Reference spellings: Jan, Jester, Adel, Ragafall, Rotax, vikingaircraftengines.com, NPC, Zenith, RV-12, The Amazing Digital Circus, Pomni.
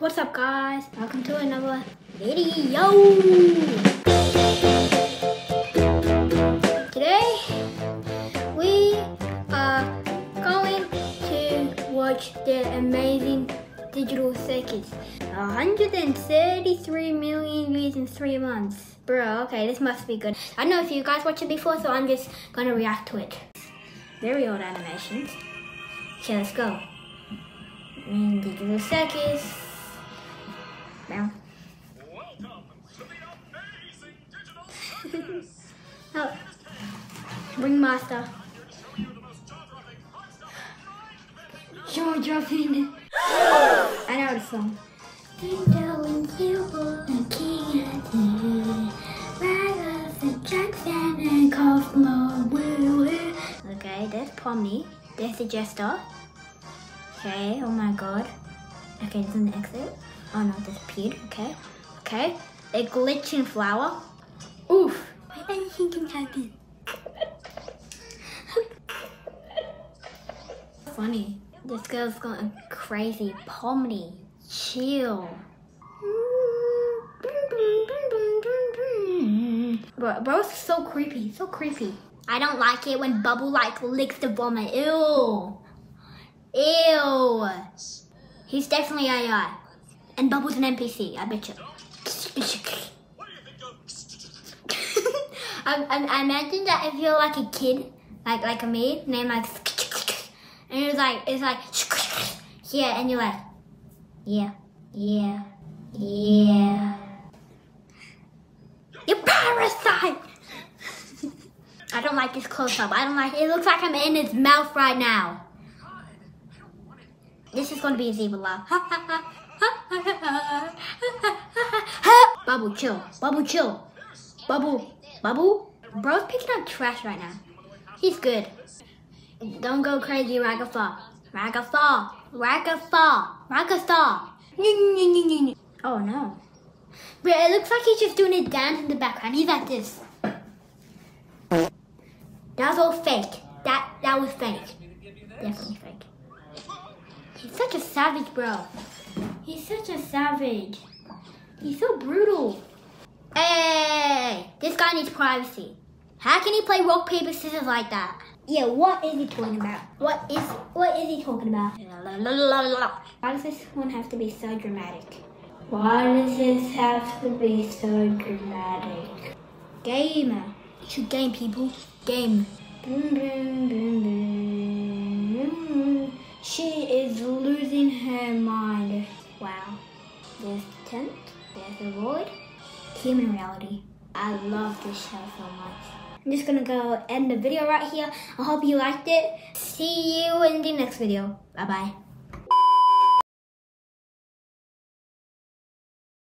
What's up guys, welcome to another video. Today we are going to watch The Amazing Digital Circus. 133 million views in 3 months. Bro, okay, this must be good. I don't know if you guys watched it before, so I'm just gonna react to it. Very old animations. Okay, let's go. Amazing Digital Circus. Now. Welcome to the Amazing Digital Circus. Oh, Ringmaster. Jaw-dropping. I know the song. Okay, there's Pomni. There's the Jester. Okay, oh my god. Okay, this is an exit. Oh no, this peed. Okay. Okay. A glitching flower. Oof. Anything can happen. Funny. This girl's going crazy. Pomni. Chill. Bro, it's so creepy. So creepy. I don't like it when Bubble like licks the vomit. Ew. Ew. He's definitely AI. And Bubble's an NPC, I bet you. I imagine that if you're like a kid, like a me, and then like, and it's like, yeah, and you're like, yeah. You parasite! I don't like this close up. It looks like I'm in his mouth right now. This is gonna be a zebra laugh. Ha ha ha. Bubble, chill. Bubble, chill. Bubble. Bubble? Bro's picking up trash right now. He's good. Don't go crazy, Ragafall. Ragafall. Ragafall. Ragafall. Oh, no. But it looks like he's just doing a dance in the background. He's like this. That's all fake. That was fake. Definitely fake. He's such a savage, bro. He's such a savage. He's so brutal. Hey, this guy needs privacy. How can he play rock, paper, scissors like that? Yeah, what is he talking about? What is he talking about? Why does this one have to be so dramatic? Why does this have to be so dramatic? Gamer. You should game, people. Game. Boom, boom, boom, boom. She is losing her mind. Wow. There's the tent, there's the void. Human reality. I love this show so much. I'm just gonna go end the video right here. I hope you liked it. See you in the next video. Bye bye.